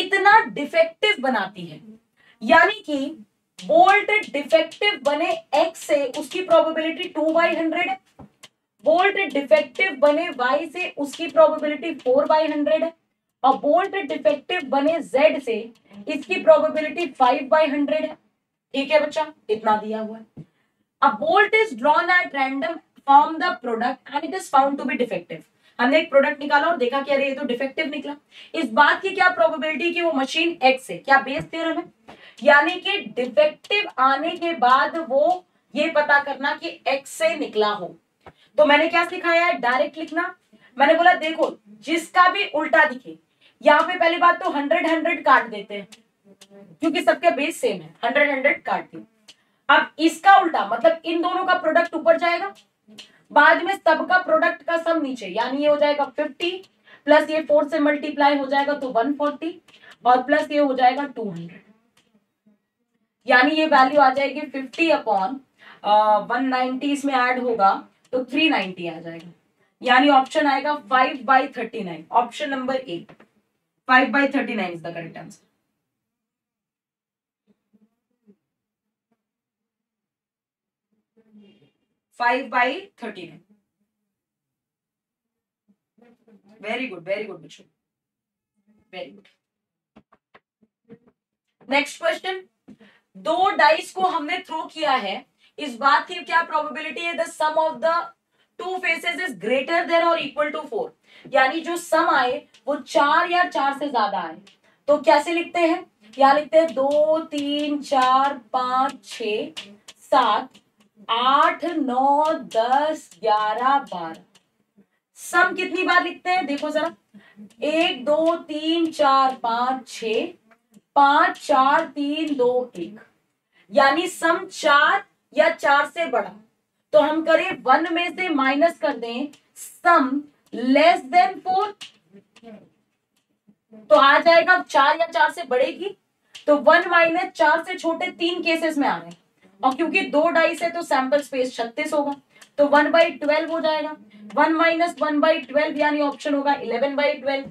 इतना डिफेक्टिव बनाती है, यानी कि बोल्ट डिफेक्टिव बने X से उसकी प्रोबेबिलिटी टू बाई हंड्रेड है, बोल्ट डिफेक्टिव बने Y से उसकी प्रोबेबिलिटी फोर बाई हंड्रेड है, और बोल्ट डिफेक्टिव बने Z से इसकी प्रोबेबिलिटी फाइव बाई हंड्रेड है. ठीक है बच्चा, इतना दिया हुआ है. A bolt is drawn at random from the product and it is found to be defective. हमने एक प्रोडक्ट निकाला और देखा कि अरे ये तो डिफेक्टिव निकला. इस बात की क्या प्रोबेबिलिटी कि वो मशीन एक्स है, क्या बेस थ्योरम है, यानी कि डिफेक्टिव आने के बाद वो ये पता करना कि एक्स से निकला हो. तो मैंने क्या सिखाया है, डायरेक्ट लिखना. मैंने बोला देखो जिसका भी उल्टा दिखे, यहाँ पे पहली बात तो हंड्रेड हंड्रेड काट देते हैं क्योंकि सबके बेस सेम है, हंड्रेड हंड्रेड काट दी. अब इसका उल्टा मतलब इन दोनों का प्रोडक्ट ऊपर जाएगा, बाद में सबका प्रोडक्ट का सम नीचे, यानी ये हो जाएगा फिफ्टी प्लस ये फोर से मल्टीप्लाई हो जाएगा तो वन फोर्टी और प्लस ये हो जाएगा टू हंड्रेड, यानी ये वैल्यू आ जाएगी फिफ्टी अपॉन वन नाइंटी, इसमें ऐड होगा तो थ्री नाइंटी आ जाएगा, यानी ऑप्शन आएगा five by thirty nine. Option number A five by thirty nine is the correct answer. Five by thirty nine, very good very good बच्चों, very good. Next question. दो dice को हमने throw किया है, इस बात की क्या प्रोबेबिलिटी है, the sum of the two faces is greater than और इक्वल टू फोर, यानी जो सम आए वो चार या चार से ज्यादा आए. तो कैसे लिखते हैं, यहाँ लिखते हैं दो तीन चार पांच छः सात आठ नौ दस ग्यारह बारह. सम कितनी बार लिखते हैं, देखो जरा, एक दो तीन चार पांच छ, पांच चार तीन दो एक, यानी सम चार या चार से बड़ा. तो हम करें वन में से माइनस कर दें, सम लेस देन फोर, तो आ जाएगा चार या चार से बढ़ेगी. तो वन माइनस चार से छोटे तीन केसेस में आ रहे हैं, और क्योंकि दो डाइस है तो सैंपल स्पेस छत्तीस होगा, तो वन बाई ट्वेल्व हो जाएगा. One minus one by twelve यानी ऑप्शन होगा eleven by twelve,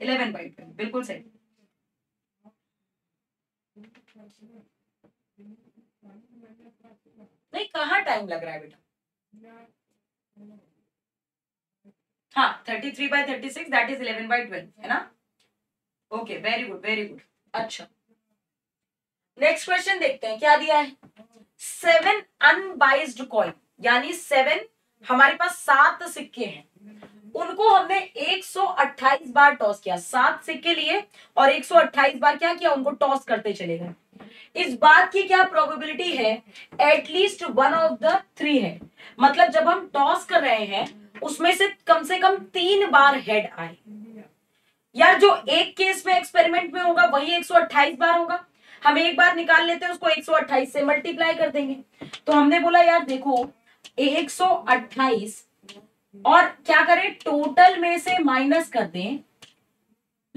eleven by twelve बिल्कुल सही. नहीं कहाँ टाइम लग रहा है बेटा, हाँ thirty three by thirty six that is eleven by twelve है ना. Okay very good very good. अच्छा नेक्स्ट क्वेश्चन देखते हैं क्या दिया है. सेवन अनबाइज्ड कॉइन, यानी सेवन हमारे पास सात सिक्के हैं, उनको हमने एक सौ अट्ठाईस बार टॉस किया. सात सिक्के लिए और एक सौ अट्ठाईस बार क्या किया, उनको टॉस करते चले गए. इस बात की क्या प्रोबेबिलिटी है, at least one of the three है, मतलब जब हम टॉस कर रहे हैं उसमें से कम से कम तीन बार हेड आए. यार जो एक केस में एक्सपेरिमेंट में होगा वही एक सौ अट्ठाईस बार होगा, हम एक बार निकाल लेते हैं उसको एक सौ अट्ठाईस से मल्टीप्लाई कर देंगे. तो हमने बोला यार देखो एक सौ अट्ठाईस और क्या करें, टोटल में से माइनस कर दें,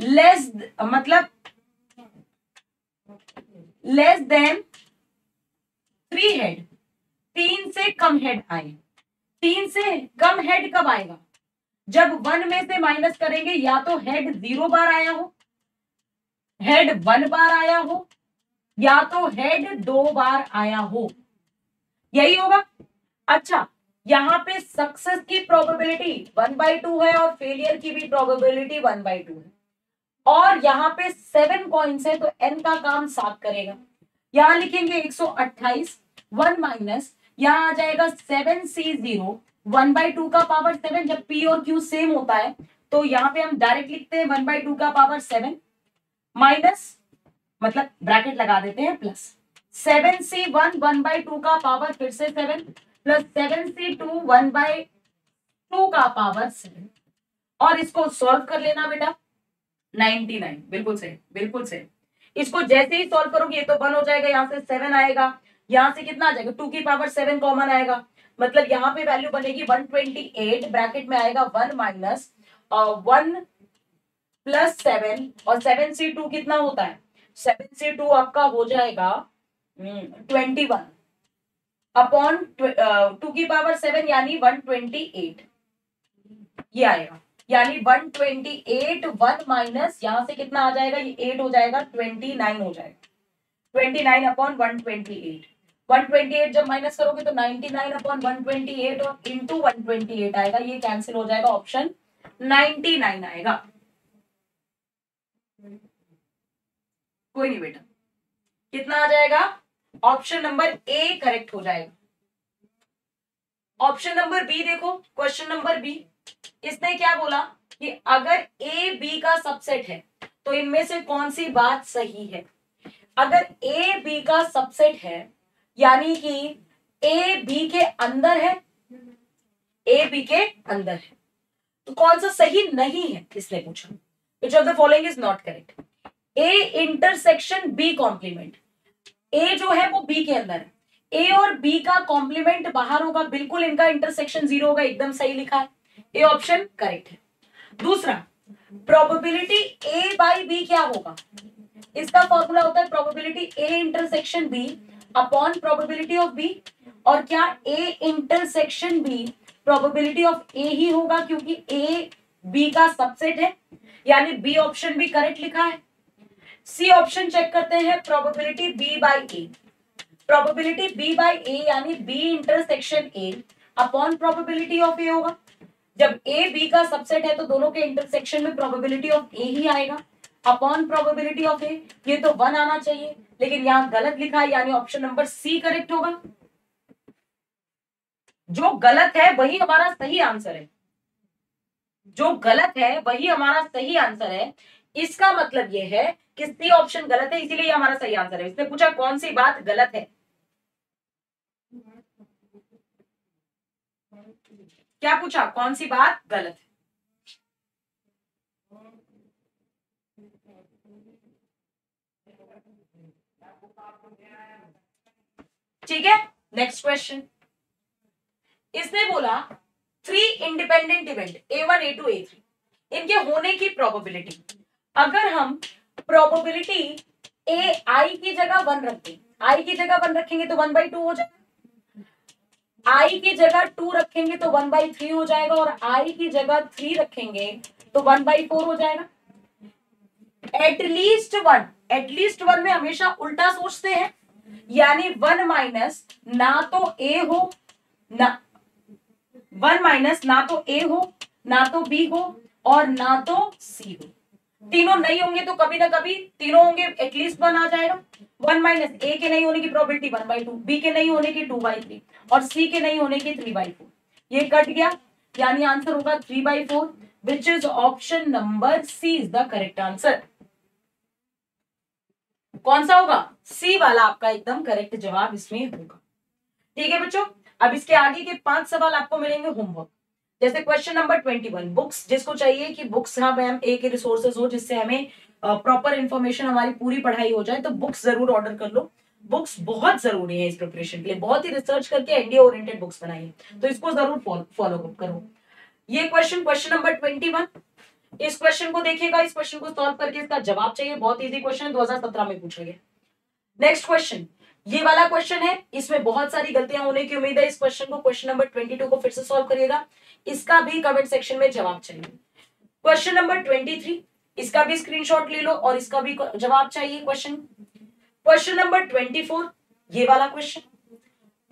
लेस मतलब लेस देन थ्री हेड, तीन से कम हेड आए. तीन से कम हेड कब आएगा, जब वन में से माइनस करेंगे, या तो हेड जीरो बार आया हो, हेड वन बार आया हो, या तो हेड दो बार आया हो, यही होगा। अच्छा, यहाँ पे सक्सेस की प्रोबेबिलिटी वन बाई टू है और फेलियर की भी प्रोबेबिलिटी वन बाई टू है, और यहाँ पे सेवन पॉइंट्स है तो एन का काम सात करेगा। यहाँ लिखेंगे एक सौ अट्ठाईस, वन माइनस, यहाँ आ जाएगा seven C zero, one by two का पावर सेवन, जब पी और क्यू सेम होता है तो यहाँ पे हम डायरेक्ट लिखते हैं वन बाई टू का पावर सेवन माइनस, मतलब ब्रैकेट लगा देते हैं, plus seven C one, one by two का पावर फिर से seven, plus seven C two, one by two का पावर सेवन, और इसको सॉल्व कर लेना बेटा। नाइंटी नाइन, बिल्कुल सही, बिल्कुल सही। इसको जैसे ही सॉल्व करोगे ये तो वन हो जाएगा, यहाँ से सेवन आएगा, यहाँ से कितना आ जाएगा टू की पावर सेवन कॉमन आएगा, मतलब यहाँ पे वैल्यू बनेगी वन ट्वेंटी एट, ब्रैकेट में आएगा one minus one plus seven, और सेवन सी टू कितना होता है, सेवन सी टू आपका हो जाएगा ट्वेंटी वन अपॉन टू की पावर सेवन यानी वन ट्वेंटी एट, ये आएगा, यानी one twenty eight, one minus यहाँ से कितना आ जाएगा, ये एट हो जाएगा, ट्वेंटी नाइन हो जाएगा, twenty nine upon one twenty eight, one twenty eight जब माइनस करोगे तो ninety nine upon one twenty eight और इनटू वन ट्वेंटी एट आएगा, ये कैंसिल हो जाएगा, ऑप्शन नाइंटी नाइन आएगा। कोई नहीं बेटा, कितना आ जाएगा, ऑप्शन नंबर ए करेक्ट हो जाएगा। ऑप्शन नंबर बी देखो, क्वेश्चन नंबर बी, इसने क्या बोला कि अगर ए बी का सबसेट है तो इनमें से कौन सी बात सही है। अगर ए बी का सबसेट है यानी कि ए बी के अंदर है, ए बी के अंदर है तो कौन सा सही नहीं है इसने पूछा। Which of the following is not correct. A intersection B complement, A जो है वो बी के अंदर है, ए और बी का कॉम्प्लीमेंट बाहर होगा, बिल्कुल इनका इंटरसेक्शन जीरो होगा, एकदम सही लिखा है, ए ऑप्शन करेक्ट है। दूसरा, प्रोबेबिलिटी ए बाई बी क्या होगा, इसका फॉर्मूला होता है probability A intersection B upon probability of B, और क्या A intersection B probability of A ही होगा क्योंकि ए बी का सबसेट है, यानी बी ऑप्शन भी करेक्ट लिखा है। सी ऑप्शन चेक करते हैं, probability B by A, probability B by A यानी B intersection A upon probability of A होगा, जब ए बी का सबसेट है तो दोनों के इंटरसेक्शन में प्रोबेबिलिटी ऑफ ए ही आएगा अपॉन प्रोबेबिलिटी ऑफ ए, ये तो वन आना चाहिए लेकिन यहाँ गलत लिखा है, यानी ऑप्शन नंबर सी करेक्ट होगा। जो गलत है वही हमारा सही आंसर है, जो गलत है वही हमारा सही आंसर है, इसका मतलब यह है कि सी ऑप्शन गलत है, इसीलिए हमारा सही आंसर है। इसने पूछा कौन सी बात गलत है, क्या पूछा, कौन सी बात गलत है। ठीक है, नेक्स्ट क्वेश्चन, इसने बोला three independent event A one A two A three इनके होने की प्रोबेबिलिटी, अगर हम प्रोबेबिलिटी ए आई की जगह वन रखें, आई की जगह वन रखेंगे तो वन बाई टू हो जाएगा, आई की जगह टू रखेंगे तो वन बाई थ्री हो जाएगा, और आई की जगह थ्री रखेंगे तो वन बाई फोर हो जाएगा। एटलीस्ट वन, एटलीस्ट वन में हमेशा उल्टा सोचते हैं, यानी वन माइनस ना तो ए हो ना, वन माइनस ना तो ए हो ना तो बी हो और ना तो सी हो, तीनों नहीं होंगे तो कभी ना कभी तीनों होंगे, एटलीस्ट वन आ जाएगा। वन माइनस ए के नहीं होने की probability one by two, B के नहीं होने की टू बाई थ्री और सी के नहीं होने की थ्री बाई फोर, ये कट गया, यानी आंसर होगा three by four, which is option number C is the correct answer. कौन सा होगा, सी वाला आपका एकदम करेक्ट जवाब इसमें होगा। ठीक है बच्चों, अब इसके आगे के पांच सवाल आपको मिलेंगे होमवर्क, जैसे question number twenty one, books, जिसको चाहिए कि बुक्स हाँ मैम एक रिसोर्सेज हो जिससे हमें प्रॉपर इन्फॉर्मेशन, हमारी पूरी पढ़ाई हो जाए, तो बुक्स जरूर ऑर्डर कर लो, बुक्स बहुत जरूरी है इस प्रिपरेशन के लिए, बहुत ही रिसर्च करके एनडीए ओरिएंटेड बुक्स बनाइए, तो इसको जरूर फॉलो अप करो। ये question, question number twenty one, इस क्वेश्चन को देखिएगा, इस क्वेश्चन को सॉल्व करके इसका जवाब चाहिए, बहुत ईजी क्वेश्चन है, दो हजार सत्रह में पूछा गया। नेक्स्ट क्वेश्चन, ये वाला क्वेश्चन है, इसमें बहुत सारी गलतियां होने की उम्मीद है, इस क्वेश्चन को, क्वेश्चन नंबर बाईस को फिर से सॉल्व करिएगा, इसका भी कमेंट सेक्शन में जवाब चाहिए। क्वेश्चन नंबर तेईस, इसका भी स्क्रीनशॉट ले लो और इसका भी जवाब चाहिए question. Question number twenty four ये वाला क्वेश्चन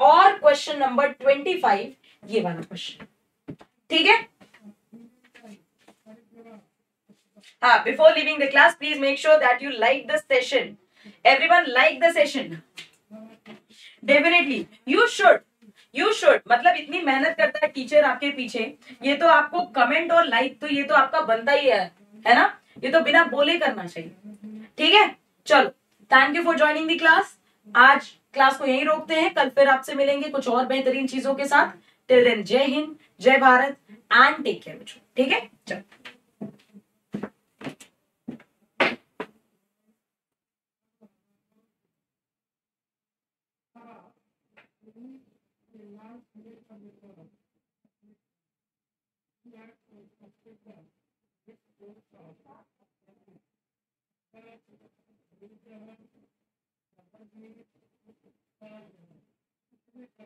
और क्वेश्चन नंबर ट्वेंटी फाइव ये वाला क्वेश्चन, ठीक है। हाँ, before leaving the class please make sure that you like the session, everyone like the session, definitely you should you should मतलब इतनी मेहनत करता है टीचर आपके पीछे, ये तो आपको कमेंट और लाइक तो ये तो आपका बनता ही है, है ना, ये तो बिना बोले करना चाहिए, ठीक है। चलो, thank you for joining the class, आज क्लास को यहीं रोकते हैं, कल फिर आपसे मिलेंगे कुछ और बेहतरीन चीजों के साथ। टिल देन जय हिंद, जय भारत एंड टेक केयर बच्चों, ठीक है, चलो।